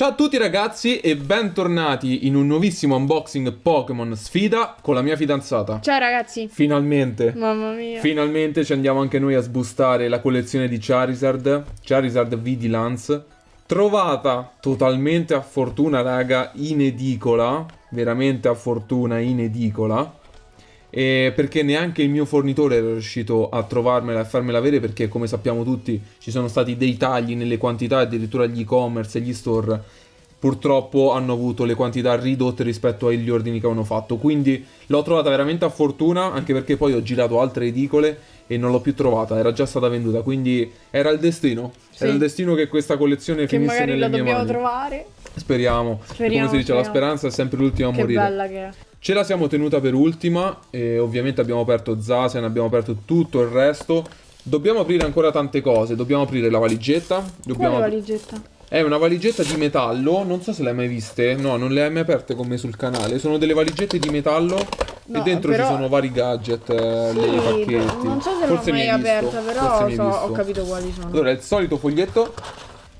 Ciao a tutti ragazzi e bentornati in un nuovissimo unboxing Pokémon sfida con la mia fidanzata. Ciao ragazzi. Finalmente. Mamma mia. Finalmente ci andiamo anche noi a sbustare la collezione di Charizard. Charizard V di Lance. Trovata totalmente a fortuna raga in edicola. Veramente a fortuna in edicola. E perché neanche il mio fornitore era riuscito a trovarmela e farmela avere, perché come sappiamo tutti ci sono stati dei tagli nelle quantità, addirittura gli e-commerce e gli store purtroppo hanno avuto le quantità ridotte rispetto agli ordini che avevano fatto. Quindi l'ho trovata veramente a fortuna, anche perché poi ho girato altre edicole e non l'ho più trovata, era già stata venduta, quindi era il destino, sì. Era il destino che questa collezione finisse nelle mie mani. Che magari la dobbiamo trovare. Speriamo, speriamo, come si dice, speriamo. La speranza è sempre l'ultima a morire. Che bella che è. Ce la siamo tenuta per ultima e ovviamente abbiamo aperto Zacian, abbiamo aperto tutto il resto. Dobbiamo aprire ancora tante cose, dobbiamo aprire la valigetta. Dobbiamo... Quale valigetta? È una valigetta di metallo, non so se le hai mai viste, no, non le hai mai aperte con me sul canale. Sono delle valigette di metallo, no, e dentro però... ci sono vari gadget, sì, dei pacchetti. Non so se l'ho mai aperta, però so, ho capito quali sono. Allora, il solito foglietto.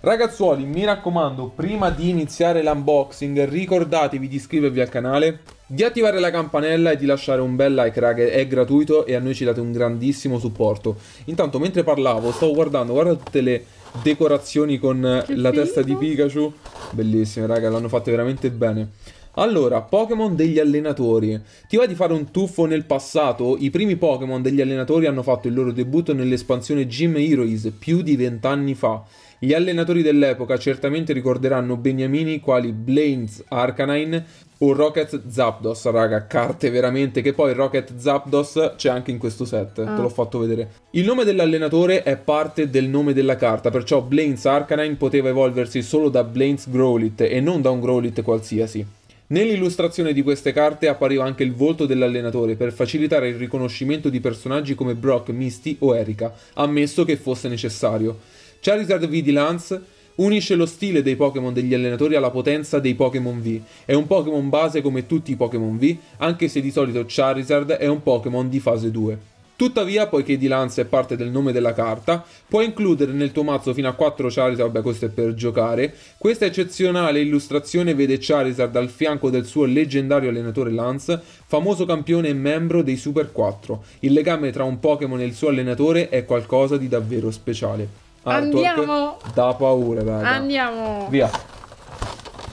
Ragazzuoli, mi raccomando, prima di iniziare l'unboxing ricordatevi di iscrivervi al canale, di attivare la campanella e di lasciare un bel like, raga, è gratuito e a noi ci date un grandissimo supporto. Intanto mentre parlavo stavo guardando, guarda tutte le decorazioni con che la figo. Testa di Pikachu, bellissime raga, l'hanno fatte veramente bene. Allora, Pokémon degli allenatori. Ti va di fare un tuffo nel passato? I primi Pokémon degli allenatori hanno fatto il loro debutto nell'espansione Gym Heroes più di 20 anni fa. Gli allenatori dell'epoca certamente ricorderanno beniamini quali Blaine's Arcanine o Rocket Zapdos, raga, carte veramente, che poi Rocket Zapdos c'è anche in questo set, te l'ho fatto vedere. Il nome dell'allenatore è parte del nome della carta, perciò Blaine's Arcanine poteva evolversi solo da Blaine's Growlit e non da un Growlit qualsiasi. Nell'illustrazione di queste carte appariva anche il volto dell'allenatore per facilitare il riconoscimento di personaggi come Brock, Misty o Erika, ammesso che fosse necessario. Charizard V di Lance unisce lo stile dei Pokémon degli allenatori alla potenza dei Pokémon V. È un Pokémon base come tutti i Pokémon V, anche se di solito Charizard è un Pokémon di fase 2. Tuttavia, poiché di Lance è parte del nome della carta, puoi includere nel tuo mazzo fino a 4 Charizard, vabbè questo è per giocare. Questa eccezionale illustrazione vede Charizard al fianco del suo leggendario allenatore Lance, famoso campione e membro dei Super 4. Il legame tra un Pokémon e il suo allenatore è qualcosa di davvero speciale. Andiamo! Da paura, raga. Andiamo! Via!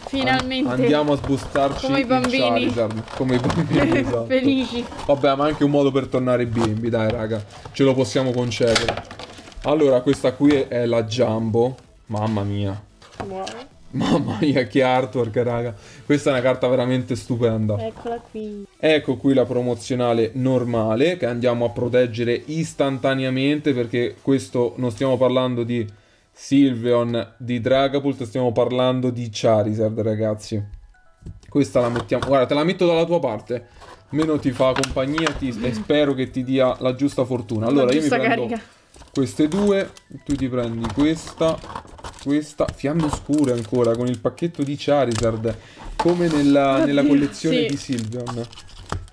Finalmente! Andiamo a sbustarci come i bambini. Charizard, come i bambini, esatto. Felici! Vabbè, ma anche un modo per tornare bimbi, dai raga. Ce lo possiamo concedere. Allora, questa qui è la Jumbo. Mamma mia! Wow. Mamma mia, che artwork, raga. Questa è una carta veramente stupenda. Eccola qui. Ecco qui la promozionale normale, che andiamo a proteggere istantaneamente, perché questo non stiamo parlando di Sylveon, di Dragapult, stiamo parlando di Charizard, ragazzi. Questa la mettiamo... Guarda, te la metto dalla tua parte, meno ti fa compagnia e spero che ti dia la giusta fortuna. Allora, io mi prendo queste due, tu ti prendi questa... Questa fiamme oscure ancora con il pacchetto di Charizard, come nella collezione, sì, di Sylveon.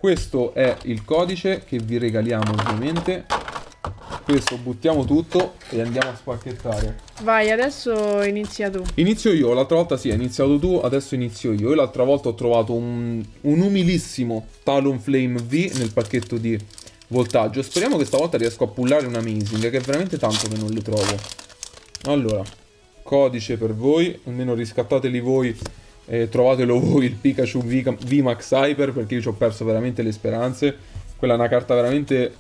Questo è il codice che vi regaliamo ovviamente. Questo buttiamo tutto e andiamo a spacchettare. Vai, adesso inizia tu. Inizio io, l'altra volta sì, hai iniziato tu, adesso inizio io. Io l'altra volta ho trovato un umilissimo Talonflame V nel pacchetto di voltaggio. Speriamo che stavolta riesco a pullare una amazing, che è veramente tanto che non le trovo. Allora, codice per voi, almeno riscattateli voi, trovatelo voi il Pikachu VMAX Hyper, perché io ci ho perso veramente le speranze. Quella è una carta veramente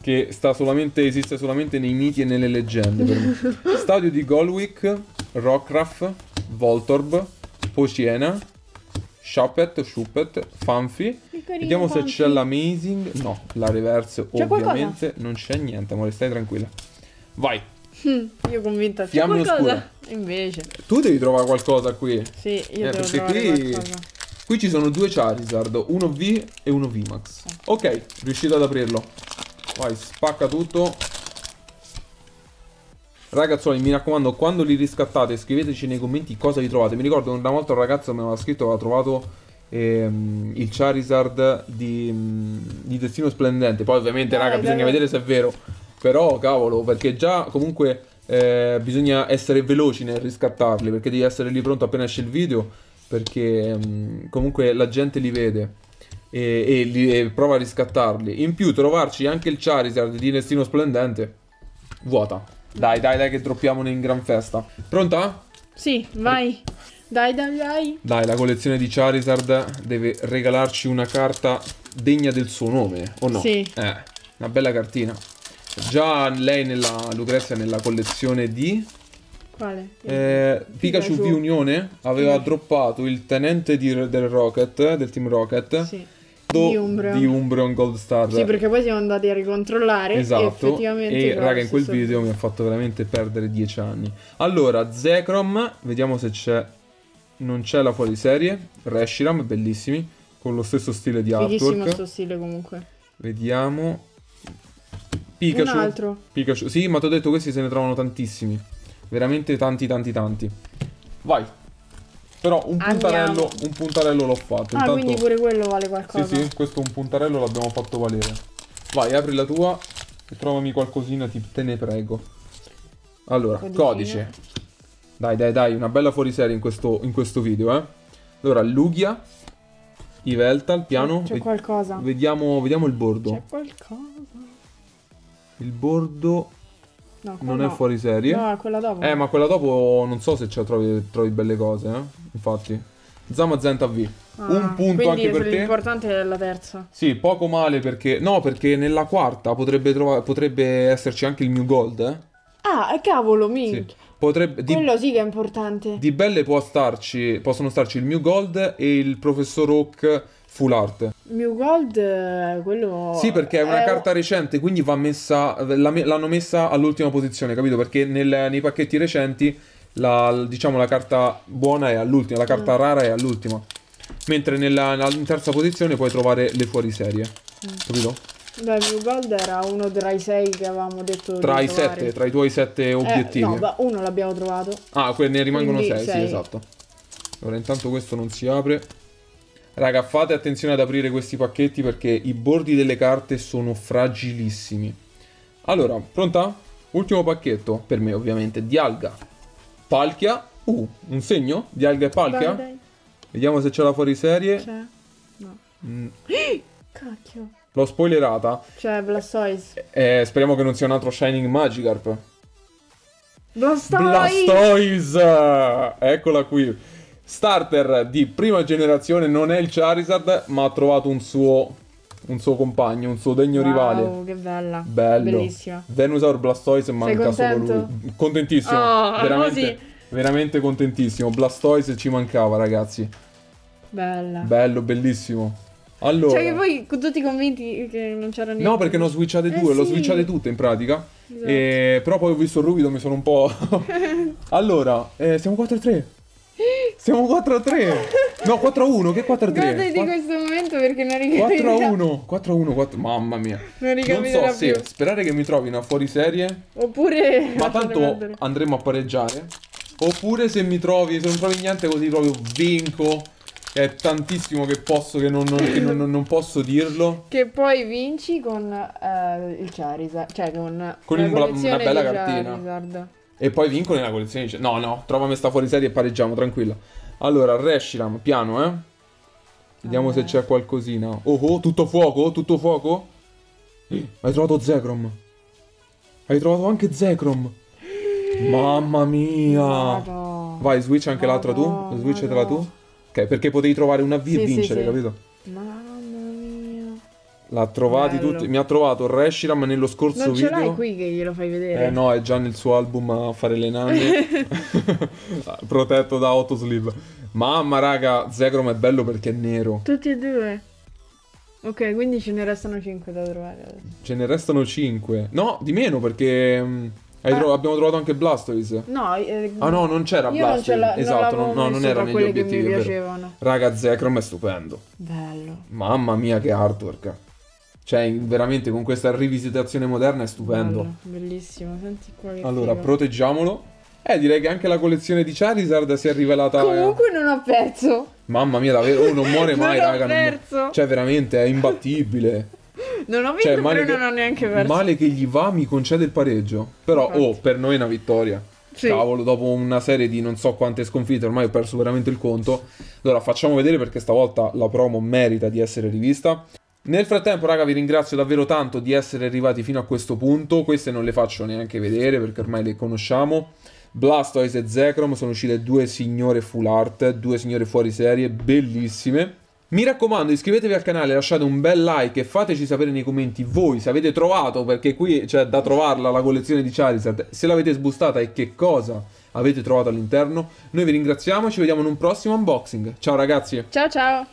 che esiste solamente nei miti e nelle leggende per me. Stadio di Golwick, Rockruff, Voltorb, Pociena, Schuppet, Funfi. Vediamo se c'è l'amazing. No, la reverse ovviamente qualcosa? Non c'è niente, amore, stai tranquilla. Vai. Io convinta c'è qualcosa oscura. Invece tu devi trovare qualcosa qui. Sì, io devo trovare qualcosa. Qui ci sono due Charizard, uno V e uno VMAX. Ok, riuscite ad aprirlo. Vai, spacca tutto. Ragazzuoli, mi raccomando, quando li riscattate scriveteci nei commenti cosa vi trovate. Mi ricordo una volta un ragazzo mi aveva scritto che aveva trovato il Charizard di Destino Splendente. Poi ovviamente, raga, bisogna vedere se è vero. Però, cavolo, perché già comunque bisogna essere veloci nel riscattarli, perché devi essere lì pronto appena esce il video, perché comunque la gente li vede e prova a riscattarli. In più trovarci anche il Charizard di Destino Splendente. Vuota. Dai, dai, dai, che droppiamone in gran festa. Pronta? Sì, vai. Dai, dai, dai. Dai, la collezione di Charizard deve regalarci una carta degna del suo nome, o no? Sì. Una bella cartina. Già lei nella Lucrezia, nella collezione di... Quale? Pikachu V Unione aveva droppato il tenente del Rocket, del Team Rocket. Sì. Di Umbreon Gold Star. Sì, perché poi siamo andati a ricontrollare. Esatto. E effettivamente, raga, in quel video mi ha fatto veramente perdere 10 anni. Allora, Zekrom, vediamo se c'è. Non c'è la fuoriserie. Reshiram, bellissimi, con lo stesso stile di artwork. Bellissimo sto stile comunque. Vediamo Pikachu. Un altro Pikachu. Sì, ma ti ho detto, questi se ne trovano tantissimi. Veramente tanti, tanti, tanti. Vai. Però un puntarello l'ho fatto. Ah, intanto... quindi pure quello vale qualcosa. Sì, sì, questo un puntarello l'abbiamo fatto valere. Vai, apri la tua e trovami qualcosina, te ne prego. Allora, codice. Dai, dai, dai, una bella fuoriserie in questo video, eh. Allora, Lugia, Iveltal, piano. C'è qualcosa. Vediamo il bordo. C'è qualcosa. Il bordo... No, non è fuori serie. No, quella dopo. Ma quella dopo non so se trovi belle cose, eh. Infatti. Zamazenta V. Un punto anche per te. L'importante è la terza. Sì, poco male perché... No, perché nella quarta potrebbe esserci anche il New Gold, eh. Ah, cavolo, minchia. Sì. Potrebbe... Quello sì che è importante. Di belle possono starci il New Gold e il Professor Oak Full Art. New Gold, quello... Sì, perché è una carta recente, quindi va messa... L'hanno messa all'ultima posizione, capito? Perché nei pacchetti recenti, diciamo, la carta buona è all'ultima, la carta rara è all'ultima. Mentre in terza posizione puoi trovare le fuoriserie, capito? Beh, New Gold era uno tra i 6 che avevamo detto tra i tuoi 7 obiettivi. No, ma uno l'abbiamo trovato. Ah, ne rimangono 6, sì, esatto. Allora, intanto questo non si apre. Raga, fate attenzione ad aprire questi pacchetti perché i bordi delle carte sono fragilissimi. Allora, pronta? Ultimo pacchetto, per me ovviamente, Dialga, Palkia. Un segno? Dialga e Palkia? Dai. Vediamo se c'è la fuoriserie. C'è? No. Cacchio. L'ho spoilerata. C'è Blastoise. Speriamo che non sia un altro Shining Magikarp. Blastoise! Eccola qui. Starter di prima generazione, non è il Charizard, ma ha trovato un suo compagno, un suo degno rivale. Che bella. Bello. Bellissima. Venusaur Blastoise manca solo lui. Contentissimo. Veramente contentissimo. Blastoise ci mancava, ragazzi. Bella. Bello, bellissimo. Allora... Cioè che poi tutti convinti che non c'era niente. No, perché ne ho switchate due, l'ho switchate tutte in pratica. Esatto. Però poi ho visto il ruvido, mi sono un po'... Allora, siamo 4-3. Siamo 4-3. No, 4-1. Che 4-3? Guardati questo momento perché non ricordo. 4-1. Mamma mia. Non so se sperare che mi trovi una fuoriserie. Oppure... Ma tanto andremo a pareggiare. Oppure se non trovi niente così proprio vinco. È tantissimo che posso, che non posso dirlo. Che poi vinci con il Charizard. Cioè con una bella cartina. Charizard. E poi vinco nella collezione. No, no, trovami sta fuoriserie e pareggiamo, tranquilla. Allora, Reshiram, piano, eh. Vediamo se c'è qualcosina. Oh, tutto fuoco, tutto fuoco. Hai trovato Zekrom. Hai trovato anche Zekrom. Mamma mia. Vado. Vai, switch anche l'altra tu. Switchatela tu. Ok, perché potevi trovare una V e vincere, sì. Capito? Mamma mia. L'ha trovati tutti. Mi ha trovato Reshiram nello scorso video. Non ce l'hai qui che glielo fai vedere? Eh no, è già nel suo album a fare le nanne. Protetto da Autosleeve. Mamma raga, Zekrom è bello perché è nero. Tutti e due. Ok, quindi ce ne restano 5 da trovare adesso. Ce ne restano 5. No, di meno perché abbiamo trovato anche Blastoise. No, ah no, non c'era Blastoise. Esatto, non era negli obiettivi. Che mi piacevano. Raga, Zekrom è stupendo. Bello. Mamma mia che artwork. Cioè, veramente con questa rivisitazione moderna è stupendo. Bellissimo, senti qua. Allora, proteggiamolo. Direi che anche la collezione di Charizard si è rivelata. Comunque non ho perso. Mamma mia, davvero, non muore mai, raga. Non ho perso. Cioè, veramente è imbattibile. Non ho vinto, cioè, però non ho neanche perso. Male che gli va, mi concede il pareggio. Però, infatti, oh, per noi è una vittoria. Sì. Cavolo, dopo una serie di non so quante sconfitte, ormai ho perso veramente il conto. Allora, facciamo vedere perché stavolta la promo merita di essere rivista. Nel frattempo, raga, vi ringrazio davvero tanto di essere arrivati fino a questo punto. Queste non le faccio neanche vedere perché ormai le conosciamo. Blastoise e Zekrom sono uscite due signore full art, due signore fuori serie, bellissime. Mi raccomando, iscrivetevi al canale, lasciate un bel like e fateci sapere nei commenti voi se avete trovato, perché qui c'è da trovarla la collezione di Charizard, se l'avete sbustata e che cosa avete trovato all'interno. Noi vi ringraziamo e ci vediamo in un prossimo unboxing. Ciao ragazzi! Ciao ciao!